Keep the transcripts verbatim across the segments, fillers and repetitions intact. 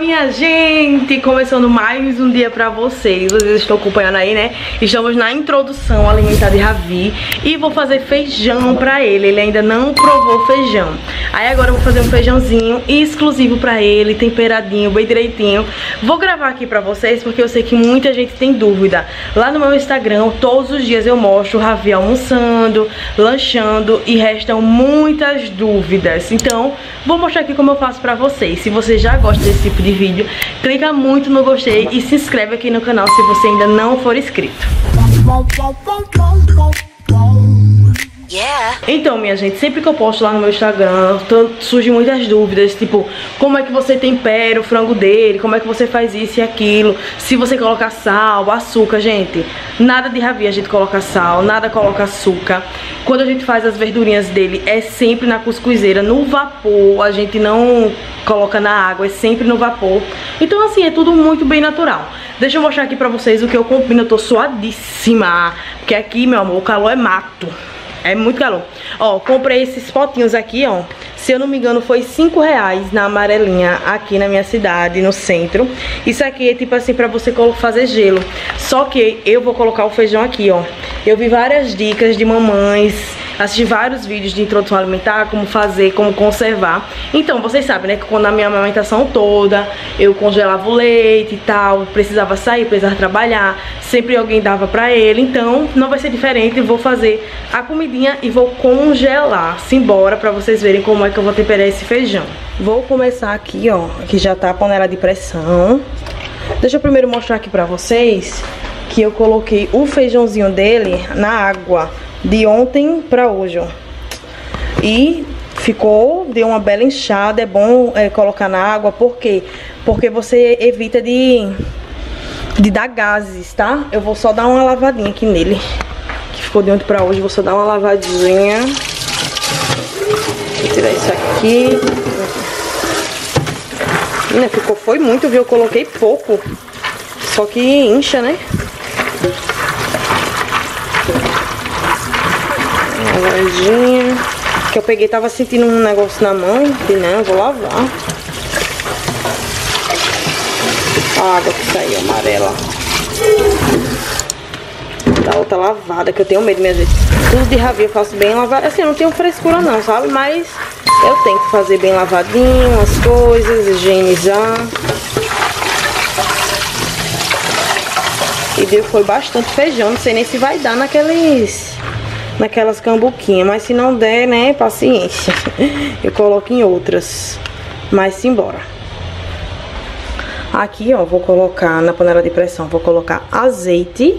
minha gente! Começando mais um dia pra vocês. Vocês estão acompanhando aí, né? Estamos na introdução alimentar de Ravi e vou fazer feijão pra ele. Ele ainda não provou feijão. Aí agora eu vou fazer um feijãozinho exclusivo pra ele, temperadinho, bem direitinho. Vou gravar aqui pra vocês porque eu sei que muita gente tem dúvida. Lá no meu Instagram, todos os dias eu mostro o Ravi almoçando, lanchando e restam muitas dúvidas. Então, vou mostrar aqui como eu faço pra vocês. Se você já gosta desse tipo de vídeo, clica muito no gostei e se inscreve aqui no canal se você ainda não for inscrito. Yeah. Então, minha gente, sempre que eu posto lá no meu Instagram, surgem muitas dúvidas, tipo, como é que você tempera o frango dele, como é que você faz isso e aquilo, se você coloca sal, açúcar, gente, nada de Ravi a gente coloca sal, nada coloca açúcar. Quando a gente faz as verdurinhas dele, é sempre na cuscuzeira, no vapor, a gente não coloca na água, é sempre no vapor. Então, assim, é tudo muito bem natural. Deixa eu mostrar aqui pra vocês o que eu combino, eu tô suadíssima, porque aqui, meu amor, o calor é mato. É muito calor. Ó, comprei esses potinhos aqui, ó. Se eu não me engano, foi cinco reais na amarelinha aqui na minha cidade, no centro. Isso aqui é tipo assim, pra você fazer gelo. Só que eu vou colocar o feijão aqui, ó. Eu vi várias dicas de mamães, assisti vários vídeos de introdução alimentar, como fazer, como conservar. Então, vocês sabem, né, que quando a minha amamentação toda, eu congelava o leite e tal, precisava sair, precisava trabalhar, sempre alguém dava pra ele. Então, não vai ser diferente, vou fazer a comida e vou congelar, simbora, pra vocês verem como é que eu vou temperar esse feijão. Vou começar aqui, ó, aqui já tá a panela de pressão. Deixa eu primeiro mostrar aqui pra vocês que eu coloquei o feijãozinho dele na água de ontem pra hoje, ó. E ficou, deu uma bela inchada, é bom é, colocar na água, por quê? Porque você evita de, de dar gases, tá? Eu vou só dar uma lavadinha aqui nele. Ficou de ontem pra hoje, vou só dar uma lavadinha. Vou tirar isso aqui. Menina, ficou, foi muito, viu? Eu coloquei pouco. Só que incha, né? Uma lavadinha. Que eu peguei, tava sentindo um negócio na mão. E não, vou lavar. A água que saiu amarela. Da outra lavada, que eu tenho medo, minha gente. Tudo de Ravi eu faço bem lavado. Assim, eu não tenho frescura não, sabe? Mas eu tento fazer bem lavadinho as coisas, higienizar. E deu, foi bastante feijão. Não sei nem se vai dar naqueles, naquelas cambuquinhas. Mas se não der, né, paciência. Eu coloco em outras. Mas simbora. Aqui, ó, vou colocar na panela de pressão, vou colocar azeite.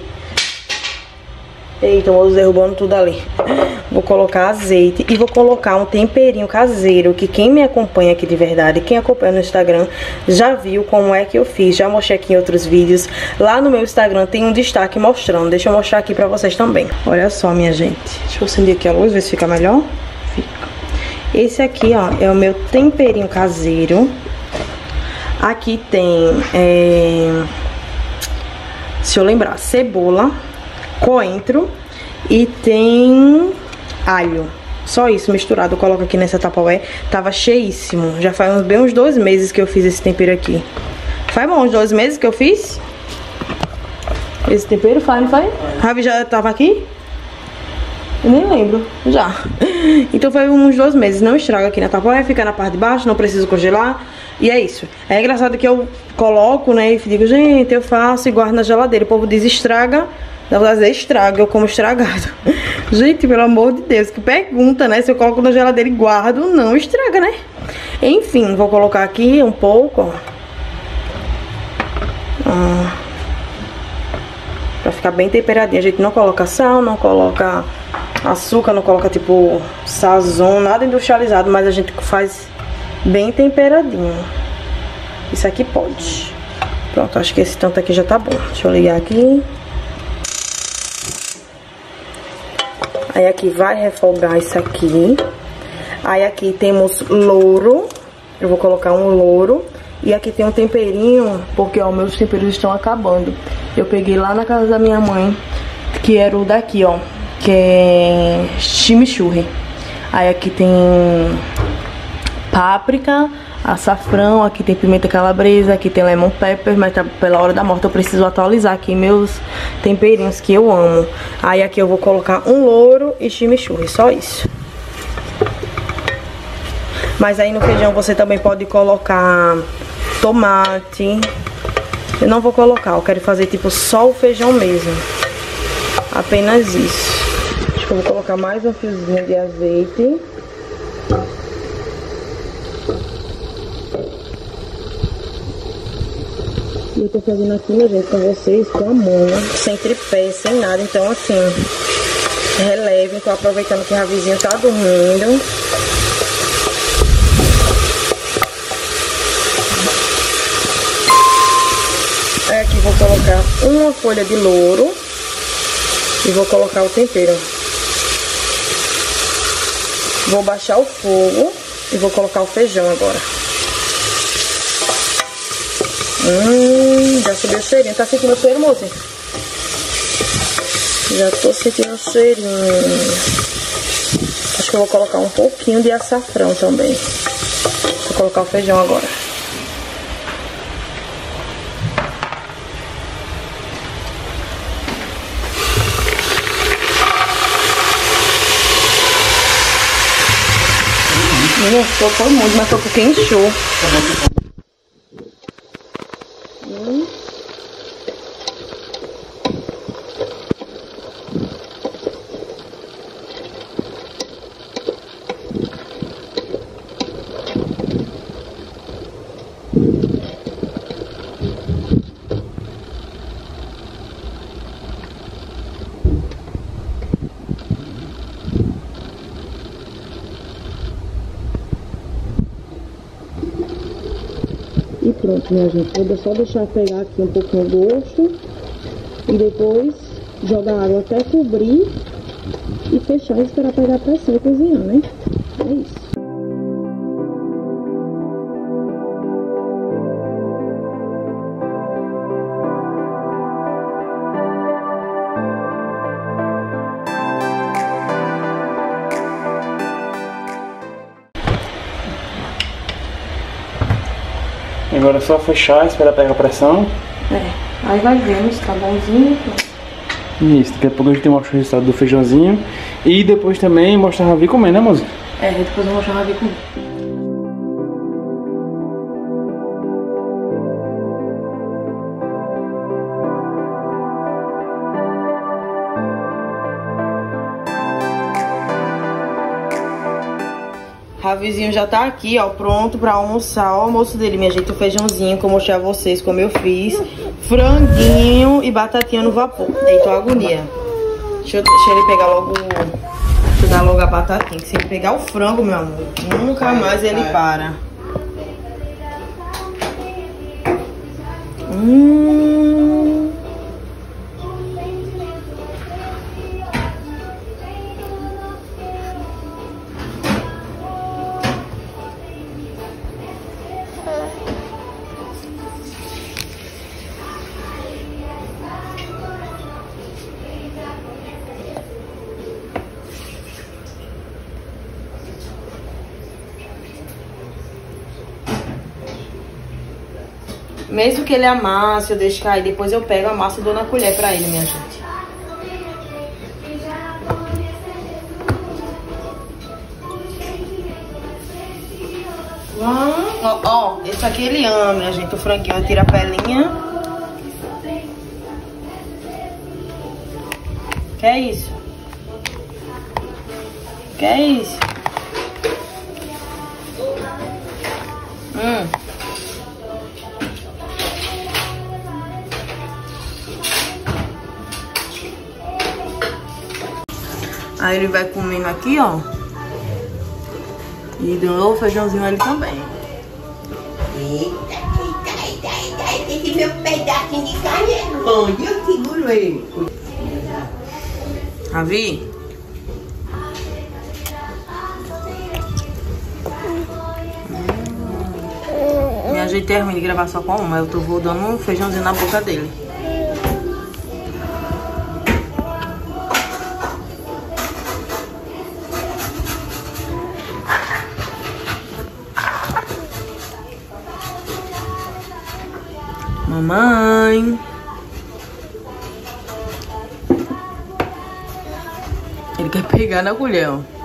Eita, eu vou derrubando tudo ali. Vou colocar azeite e vou colocar um temperinho caseiro, que quem me acompanha aqui de verdade, quem acompanha no Instagram, já viu como é que eu fiz. Já mostrei aqui em outros vídeos. Lá no meu Instagram tem um destaque mostrando. Deixa eu mostrar aqui pra vocês também. Olha só, minha gente. Deixa eu acender aqui a luz, ver se fica melhor. Fica. Esse aqui, ó, é o meu temperinho caseiro. Aqui tem... É... Se eu lembrar, cebola, coentro e tem alho. Só isso misturado, eu coloco aqui nessa tapaué. Tava cheíssimo. Já faz uns, bem uns dois meses que eu fiz esse tempero aqui. Faz bom, uns dois meses que eu fiz? Esse tempero faz, não faz? Ravi já tava aqui? Eu nem lembro, já. Então foi uns dois meses, não estraga aqui na tapaué, fica na parte de baixo, não preciso congelar. E é isso. É engraçado que eu coloco, né, e digo, gente, eu faço e guardo na geladeira. O povo diz, estraga. Na verdade, estraga, eu como estragado. Gente, pelo amor de Deus, que pergunta, né? Se eu coloco na geladeira e guardo, não estraga, né? Enfim, vou colocar aqui um pouco, ó. Ah, pra ficar bem temperadinho. A gente não coloca sal, não coloca açúcar, não coloca, tipo, sazon, nada industrializado. Mas a gente faz bem temperadinho. Isso aqui pode. Pronto, acho que esse tanto aqui já tá bom. Deixa eu ligar aqui. Aí aqui vai refogar isso aqui. Aí aqui temos louro. Eu vou colocar um louro. E aqui tem um temperinho, porque, ó, meus temperos estão acabando. Eu peguei lá na casa da minha mãe, que era o daqui, ó, que é chimichurri. Aí aqui tem páprica, açafrão, aqui tem pimenta calabresa, aqui tem lemon pepper, mas tá pela hora da morte, eu preciso atualizar aqui meus temperinhos que eu amo. Aí aqui eu vou colocar um louro e chimichurri, só isso. Mas aí no feijão você também pode colocar tomate. Eu não vou colocar, eu quero fazer tipo só o feijão mesmo. Apenas isso. Acho que eu vou colocar mais um fiozinho de azeite. E eu tô fazendo aqui, meu gente, com vocês, com a mão, sem tripé, sem nada. Então assim, relevem, tô aproveitando que o Ravizinho tá dormindo. Aí aqui vou colocar uma folha de louro. E vou colocar o tempero. Vou baixar o fogo e vou colocar o feijão agora. Hum, já subiu o cheirinho. Tá sentindo o cheiro, moça? Já tô sentindo o cheirinho. Acho que eu vou colocar um pouquinho de açafrão também. Vou colocar o feijão agora. Não tocou muito, mas tocou que encheu. Hum. E pronto, minha gente, vou só deixar pegar aqui um pouquinho o gosto e depois jogar a água até cobrir e fechar e esperar pegar a pressão e cozinhar, né? É isso. Agora é só fechar, esperar pegar a pressão. É, aí vai vendo se tá bonzinho. Isso, daqui a pouco a gente mostra o resultado do feijãozinho. E depois também mostra a Ravi comer, né, moça? É, depois eu mostro a Ravi comer. Ravizinho já tá aqui, ó, pronto pra almoçar. O almoço dele, minha gente, o feijãozinho, que eu mostrei a vocês como eu fiz. Franguinho e batatinha no vapor. Deitou a agonia. Deixa, eu, deixa ele pegar logo, deixa eu dar logo a batatinha. Que se ele pegar o frango, meu amor, nunca mais ele para. Hum... Mesmo que ele amasse, eu deixo cair, depois eu pego, amasso e dou na colher pra ele, minha gente. Ó, ó, ó, esse aqui ele ama, minha gente, o franguinho, eu tiro a pelinha. Que é isso? Que é isso? Hum. Aí ele vai comendo aqui, ó. E de novo o feijãozinho ali também. Eita, eita, eita, eita. Esse meu pedacinho de carne é bom. Eu seguro ele. Ravi? Hum. Minha gente termina de gravar só com uma. Eu tô dando um feijãozinho na boca dele. Mamãe. Ele quer pegar na colher, ó.